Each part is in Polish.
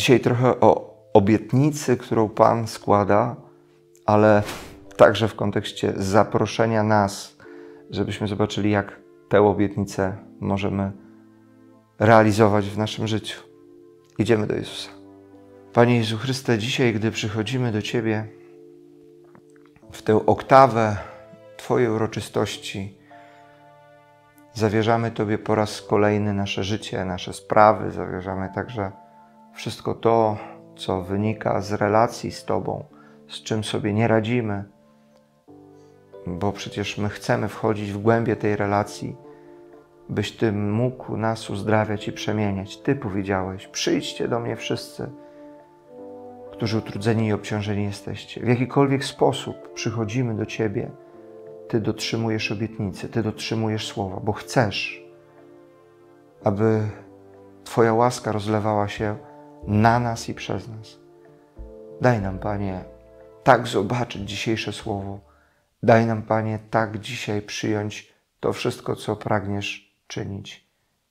Dzisiaj trochę o obietnicy, którą Pan składa, ale także w kontekście zaproszenia nas, żebyśmy zobaczyli, jak tę obietnicę możemy realizować w naszym życiu. Idziemy do Jezusa. Panie Jezu Chryste, dzisiaj, gdy przychodzimy do Ciebie w tę oktawę Twojej uroczystości, zawierzamy Tobie po raz kolejny nasze życie, nasze sprawy, zawierzamy także wszystko to, co wynika z relacji z Tobą, z czym sobie nie radzimy, bo przecież my chcemy wchodzić w głębie tej relacji, byś Ty mógł nas uzdrawiać i przemieniać. Ty powiedziałeś: przyjdźcie do mnie wszyscy, którzy utrudzeni i obciążeni jesteście. W jakikolwiek sposób przychodzimy do Ciebie, Ty dotrzymujesz obietnicy, Ty dotrzymujesz słowa, bo chcesz, aby Twoja łaska rozlewała się na nas i przez nas. Daj nam, Panie, tak zobaczyć dzisiejsze słowo. Daj nam, Panie, tak dzisiaj przyjąć to wszystko, co pragniesz czynić.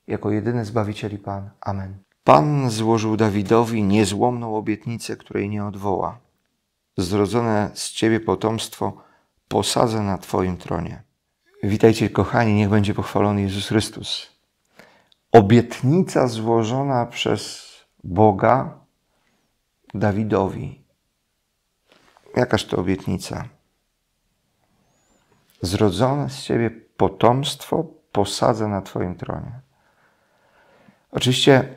Jako jedyny Zbawiciel i Pan. Amen. Pan złożył Dawidowi niezłomną obietnicę, której nie odwoła. Zrodzone z Ciebie potomstwo posadzę na Twoim tronie. Witajcie, kochani, niech będzie pochwalony Jezus Chrystus. Obietnica złożona przez Boga Dawidowi. Jakaż to obietnica? Zrodzone z Ciebie potomstwo posadzę na Twoim tronie. Oczywiście,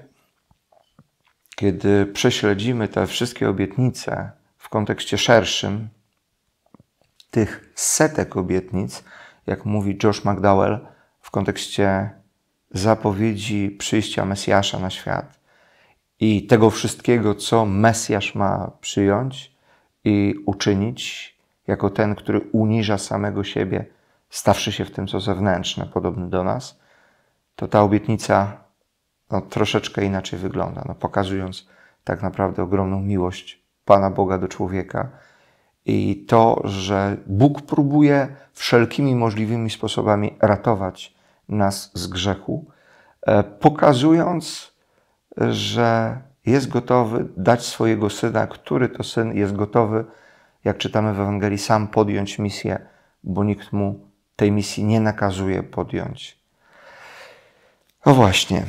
kiedy prześledzimy te wszystkie obietnice w kontekście szerszym, tych setek obietnic, jak mówi Josh McDowell, w kontekście zapowiedzi przyjścia Mesjasza na świat i tego wszystkiego, co Mesjasz ma przyjąć i uczynić, jako ten, który uniża samego siebie, stawszy się w tym, co zewnętrzne, podobny do nas, to ta obietnica troszeczkę inaczej wygląda, pokazując tak naprawdę ogromną miłość Pana Boga do człowieka i to, że Bóg próbuje wszelkimi możliwymi sposobami ratować nas z grzechu, pokazując, że jest gotowy dać swojego Syna, który to Syn jest gotowy, jak czytamy w Ewangelii, sam podjąć misję, bo nikt mu tej misji nie nakazuje podjąć. No właśnie.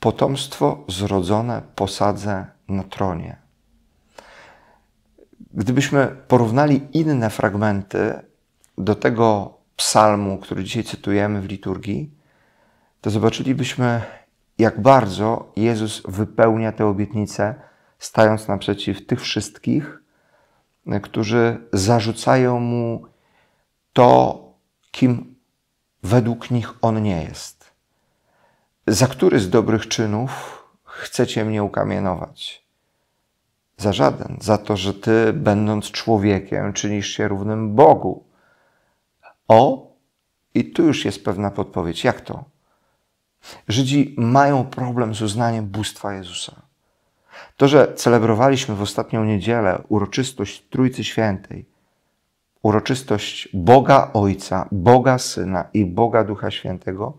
Potomstwo zrodzone posadzę na tronie. Gdybyśmy porównali inne fragmenty do tego psalmu, który dzisiaj cytujemy w liturgii, to zobaczylibyśmy, jak bardzo Jezus wypełnia tę obietnicę, stając naprzeciw tych wszystkich, którzy zarzucają Mu to, kim według nich On nie jest. Za który z dobrych czynów chcecie mnie ukamienować? Za żaden. Za to, że Ty, będąc człowiekiem, czynisz się równym Bogu. O, i tu już jest pewna podpowiedź. Jak to? Żydzi mają problem z uznaniem bóstwa Jezusa. To, że celebrowaliśmy w ostatnią niedzielę uroczystość Trójcy Świętej, uroczystość Boga Ojca, Boga Syna i Boga Ducha Świętego,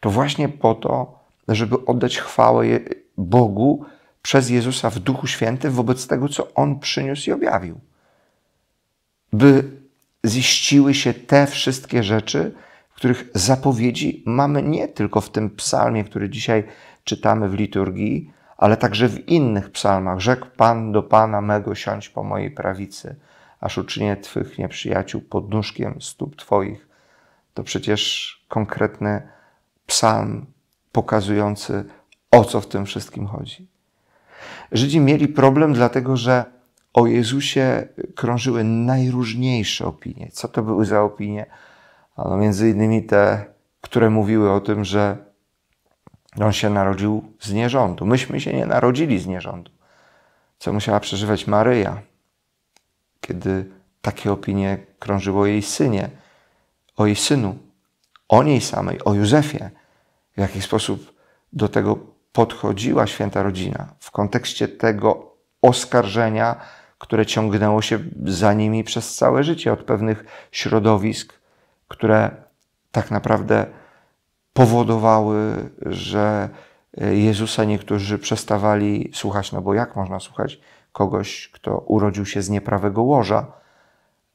to właśnie po to, żeby oddać chwałę Bogu przez Jezusa w Duchu Świętym wobec tego, co On przyniósł i objawił. By ziściły się te wszystkie rzeczy, których zapowiedzi mamy nie tylko w tym psalmie, który dzisiaj czytamy w liturgii, ale także w innych psalmach. Rzekł Pan do Pana mego: siądź po mojej prawicy, aż uczynię Twych nieprzyjaciół podnóżkiem stóp Twoich. To przecież konkretny psalm pokazujący, o co w tym wszystkim chodzi. Żydzi mieli problem dlatego, że o Jezusie krążyły najróżniejsze opinie. Co to były za opinie? No, między innymi te, które mówiły o tym, że On się narodził z nierządu. Myśmy się nie narodzili z nierządu. Co musiała przeżywać Maryja, kiedy takie opinie krążyło o jej synie, o jej synu, o niej samej, o Józefie. W jaki sposób do tego podchodziła Święta Rodzina w kontekście tego oskarżenia, które ciągnęło się za nimi przez całe życie od pewnych środowisk, które tak naprawdę powodowały, że Jezusa niektórzy przestawali słuchać, no bo jak można słuchać kogoś, kto urodził się z nieprawego łoża?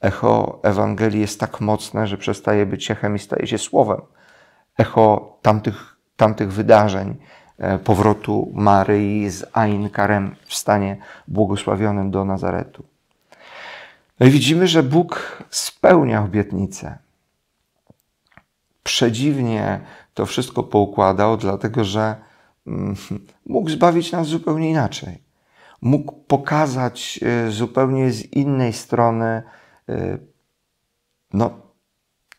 Echo Ewangelii jest tak mocne, że przestaje być echem i staje się słowem. Echo tamtych wydarzeń, powrotu Maryi z Ain Karem w stanie błogosławionym do Nazaretu. No i widzimy, że Bóg spełnia obietnicę. Przedziwnie to wszystko poukładał, dlatego że mógł zbawić nas zupełnie inaczej. Mógł pokazać zupełnie z innej strony no,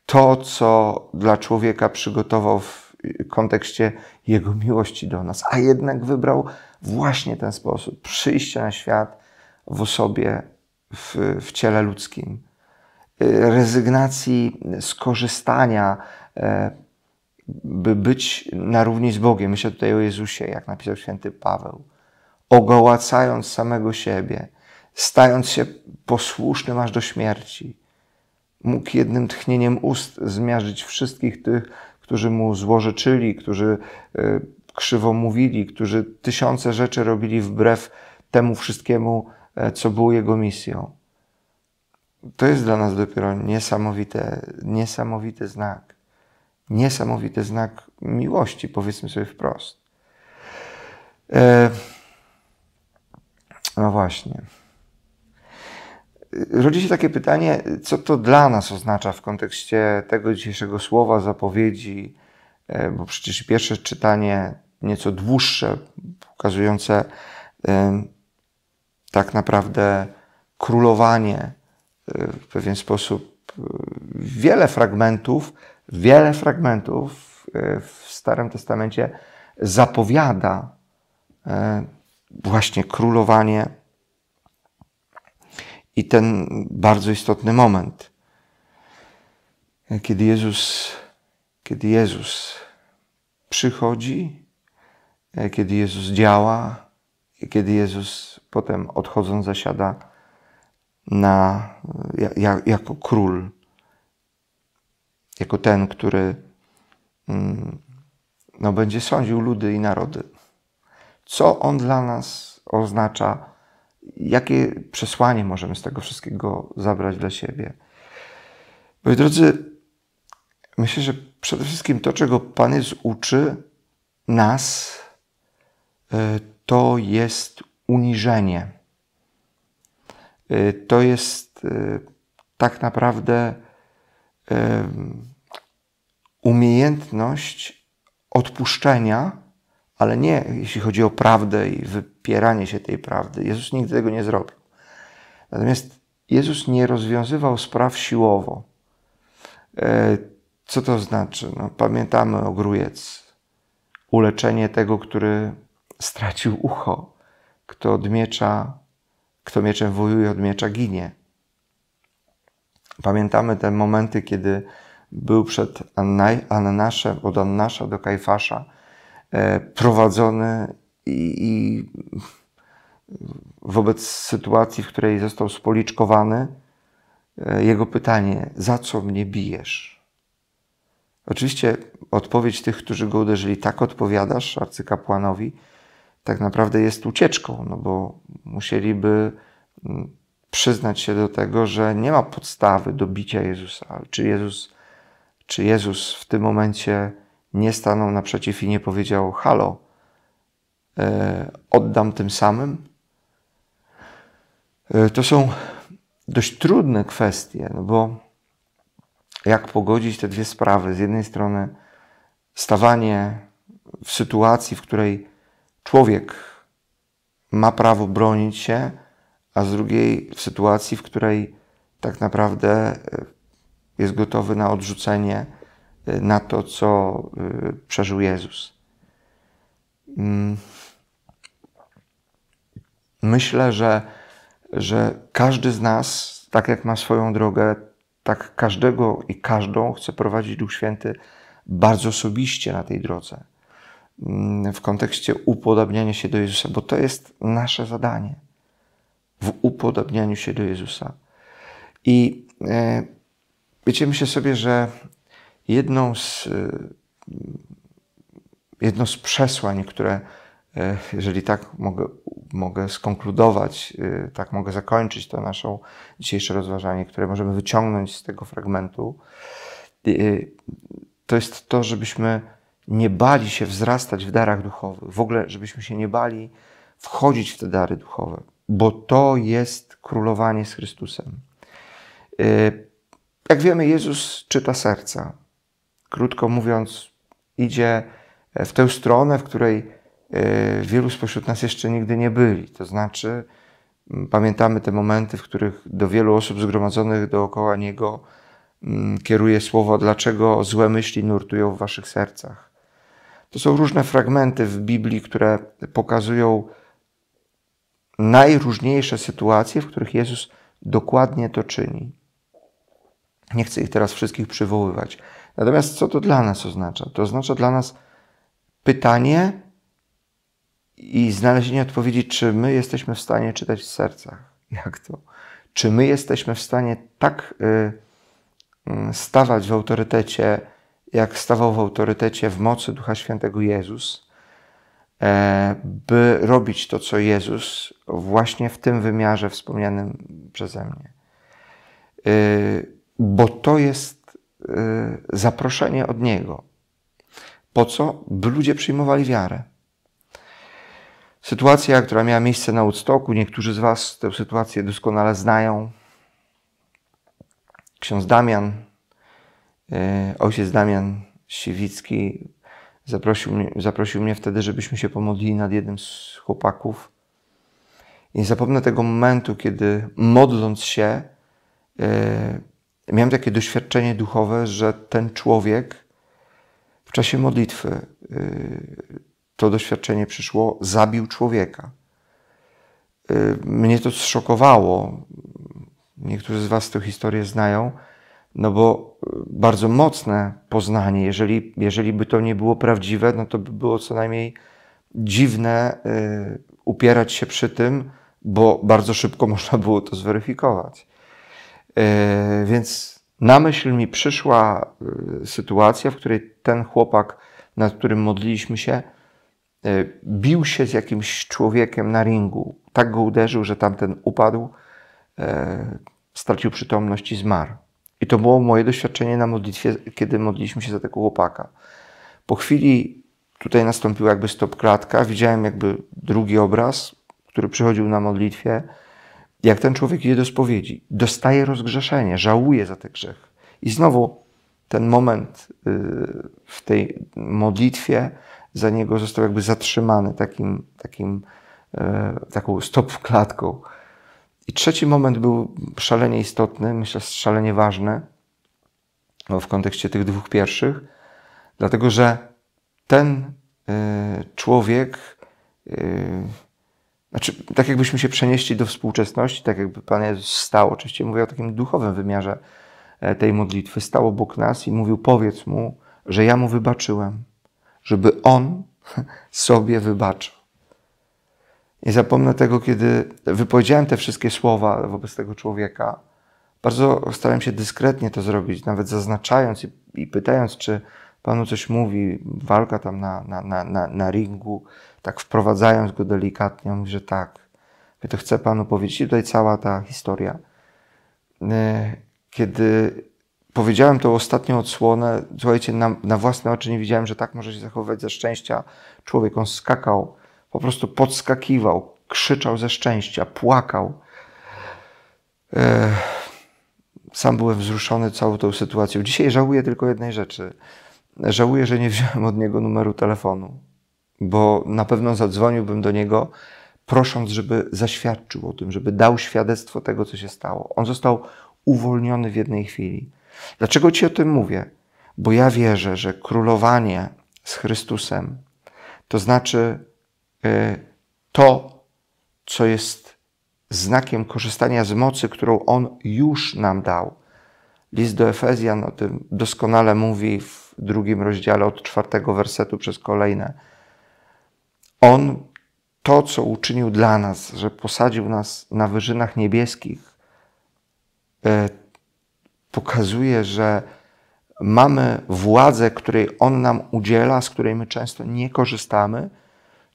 to, co dla człowieka przygotował w kontekście Jego miłości do nas. A jednak wybrał właśnie ten sposób. Przyjście na świat w osobie, w ciele ludzkim. Rezygnacji z korzystania, by być na równi z Bogiem. Myślę tutaj o Jezusie, jak napisał święty Paweł. Ogołacając samego siebie, stając się posłusznym aż do śmierci, mógł jednym tchnieniem ust zmiażdżyć wszystkich tych, którzy mu złorzeczyli, którzy krzywo mówili, którzy tysiące rzeczy robili wbrew temu wszystkiemu, co było jego misją. To jest dla nas dopiero niesamowity znak. Niesamowity znak miłości, powiedzmy sobie wprost. No właśnie. Rodzi się takie pytanie, co to dla nas oznacza w kontekście tego dzisiejszego słowa, zapowiedzi, bo przecież pierwsze czytanie, nieco dłuższe, pokazujące tak naprawdę królowanie w pewien sposób. Wiele fragmentów w Starym Testamencie zapowiada właśnie królowanie i ten bardzo istotny moment, kiedy Jezus przychodzi, kiedy Jezus działa, kiedy Jezus potem odchodząc zasiada jako król, jako ten, który no, będzie sądził ludy i narody. Co on dla nas oznacza? Jakie przesłanie możemy z tego wszystkiego zabrać dla siebie? Moi drodzy, myślę, że przede wszystkim to, czego Pan Jezus uczy nas, to jest uniżenie. To jest tak naprawdę umiejętność odpuszczenia, ale nie jeśli chodzi o prawdę i wypieranie się tej prawdy. Jezus nigdy tego nie zrobił. Natomiast Jezus nie rozwiązywał spraw siłowo. Co to znaczy? No, pamiętamy o Grujec. Uleczenie tego, który stracił ucho. Kto mieczem wojuje, od miecza ginie. Pamiętamy te momenty, kiedy był przed Ananaszem, od Annasza do Kajfasza, prowadzony i wobec sytuacji, w której został spoliczkowany, jego pytanie, za co mnie bijesz? Oczywiście odpowiedź tych, którzy go uderzyli, tak odpowiadasz arcykapłanowi, tak naprawdę jest ucieczką, no bo musieliby przyznać się do tego, że nie ma podstawy do bicia Jezusa. Czy Jezus w tym momencie nie stanął naprzeciw i nie powiedział: halo, oddam tym samym? To są dość trudne kwestie, no bo jak pogodzić te dwie sprawy? Z jednej strony stawanie w sytuacji, w której człowiek ma prawo bronić się, a z drugiej w sytuacji, w której tak naprawdę jest gotowy na odrzucenie, na to, co przeżył Jezus. Myślę, że każdy z nas, tak jak ma swoją drogę, tak każdego i każdą chce prowadzić Duch Święty bardzo osobiście na tej drodze. W kontekście upodabniania się do Jezusa, bo to jest nasze zadanie. W upodabnianiu się do Jezusa. I wiecie, myślę sobie, że jedną z jedno z przesłań, które, jeżeli tak mogę skonkludować, tak mogę zakończyć to nasze dzisiejsze rozważanie, które możemy wyciągnąć z tego fragmentu, to jest to, żebyśmy nie bali się wzrastać w darach duchowych. W ogóle, żebyśmy się nie bali wchodzić w te dary duchowe, bo to jest królowanie z Chrystusem. Jak wiemy, Jezus czyta serca. Krótko mówiąc, idzie w tę stronę, w której wielu spośród nas jeszcze nigdy nie byli. To znaczy, pamiętamy te momenty, w których do wielu osób zgromadzonych dookoła Niego kieruje słowo, dlaczego złe myśli nurtują w waszych sercach. To są różne fragmenty w Biblii, które pokazują najróżniejsze sytuacje, w których Jezus dokładnie to czyni. Nie chcę ich teraz wszystkich przywoływać. Natomiast co to dla nas oznacza? To oznacza dla nas pytanie i znalezienie odpowiedzi, czy my jesteśmy w stanie czytać w sercach. Jak to? Czy my jesteśmy w stanie tak stawać w autorytecie, jak stawał w autorytecie, w mocy Ducha Świętego Jezus, by robić to, co Jezus, właśnie w tym wymiarze wspomnianym przeze mnie. Bo to jest zaproszenie od Niego. Po co? By ludzie przyjmowali wiarę. Sytuacja, która miała miejsce na Woodstocku, niektórzy z was tę sytuację doskonale znają. Ksiądz Damian, ojciec Damian Siwicki zaprosił mnie wtedy, żebyśmy się pomodlili nad jednym z chłopaków. I nie zapomnę tego momentu, kiedy modląc się, miałem takie doświadczenie duchowe, że ten człowiek w czasie modlitwy, to doświadczenie przyszło, zabił człowieka. Mnie to zszokowało. Niektórzy z was tę historię znają, no bo bardzo mocne poznanie, jeżeli by to nie było prawdziwe, no to by było co najmniej dziwne upierać się przy tym, bo bardzo szybko można było to zweryfikować. Więc na myśl mi przyszła sytuacja, w której ten chłopak, nad którym modliliśmy się, bił się z jakimś człowiekiem na ringu. Tak go uderzył, że tamten upadł, stracił przytomność i zmarł. I to było moje doświadczenie na modlitwie, kiedy modliliśmy się za tego chłopaka. Po chwili tutaj nastąpiła jakby stopklatka, widziałem jakby drugi obraz, który przychodził na modlitwie, jak ten człowiek idzie do spowiedzi, dostaje rozgrzeszenie, żałuje za ten grzech. I znowu ten moment w tej modlitwie za niego został jakby zatrzymany taką stopklatką. I trzeci moment był szalenie istotny, myślę, szalenie ważny w kontekście tych dwóch pierwszych, dlatego że ten człowiek, tak jakbyśmy się przenieśli do współczesności, tak jakby Pan Jezus stał, oczywiście mówię o takim duchowym wymiarze tej modlitwy, stał obok nas i mówił, powiedz mu, że ja mu wybaczyłem, żeby on sobie wybaczył. Nie zapomnę tego, kiedy wypowiedziałem te wszystkie słowa wobec tego człowieka. Bardzo starałem się dyskretnie to zrobić, nawet zaznaczając i pytając, czy Panu coś mówi, walka tam na ringu, tak wprowadzając go delikatnie. On mówi, że tak. Ja to chcę Panu powiedzieć. I tutaj cała ta historia. Kiedy powiedziałem tą ostatnią odsłonę, słuchajcie, na własne oczy nie widziałem, że tak może się zachowywać ze szczęścia. Człowiek, on skakał, po prostu podskakiwał, krzyczał ze szczęścia, płakał. Sam byłem wzruszony całą tą sytuacją. Dzisiaj żałuję tylko jednej rzeczy. Żałuję, że nie wziąłem od niego numeru telefonu, bo na pewno zadzwoniłbym do niego, prosząc, żeby zaświadczył o tym, żeby dał świadectwo tego, co się stało. On został uwolniony w jednej chwili. Dlaczego ci o tym mówię? Bo ja wierzę, że królowanie z Chrystusem, to znaczy to, co jest znakiem korzystania z mocy, którą On już nam dał. List do Efezjan o tym doskonale mówi w 2 rozdziale od 4 wersetu przez kolejne. On to, co uczynił dla nas, że posadził nas na wyżynach niebieskich, pokazuje, że mamy władzę, której On nam udziela, z której my często nie korzystamy,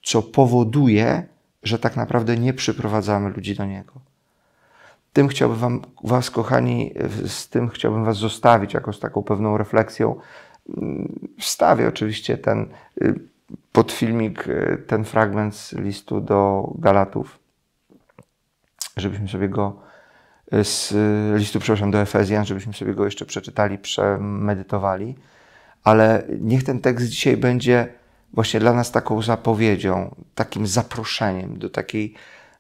co powoduje, że tak naprawdę nie przyprowadzamy ludzi do Niego. Tym chciałbym was, kochani, z tym chciałbym was zostawić, jako z taką pewną refleksją. Wstawię oczywiście ten pod filmik, ten fragment z listu do Galatów, żebyśmy sobie go, z listu, przepraszam, do Efezjan, żebyśmy sobie go jeszcze przeczytali, przemedytowali. Ale niech ten tekst dzisiaj będzie właśnie dla nas taką zapowiedzią, takim zaproszeniem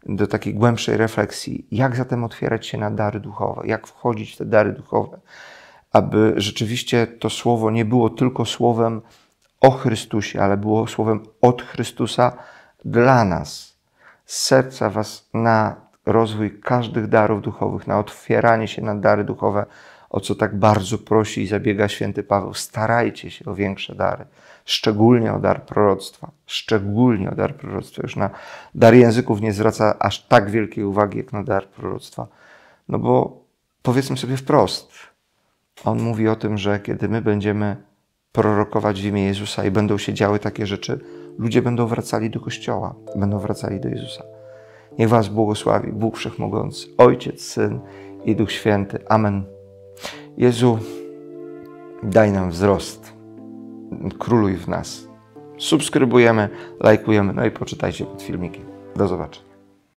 do takiej głębszej refleksji. Jak zatem otwierać się na dary duchowe? Jak wchodzić w te dary duchowe? Aby rzeczywiście to słowo nie było tylko słowem o Chrystusie, ale było słowem od Chrystusa dla nas. Z serca was na rozwój każdych darów duchowych, na otwieranie się na dary duchowe, o co tak bardzo prosi i zabiega święty Paweł. Starajcie się o większe dary, szczególnie o dar proroctwa. Szczególnie o dar proroctwa. Już na dar języków nie zwraca aż tak wielkiej uwagi, jak na dar proroctwa. No bo powiedzmy sobie wprost, on mówi o tym, że kiedy my będziemy prorokować w imię Jezusa i będą się działy takie rzeczy, ludzie będą wracali do Kościoła, będą wracali do Jezusa. Niech was błogosławi Bóg Wszechmogący, Ojciec, Syn i Duch Święty. Amen. Jezu, daj nam wzrost. Króluj w nas. Subskrybujemy, lajkujemy, no i poczytajcie pod filmikiem. Do zobaczenia.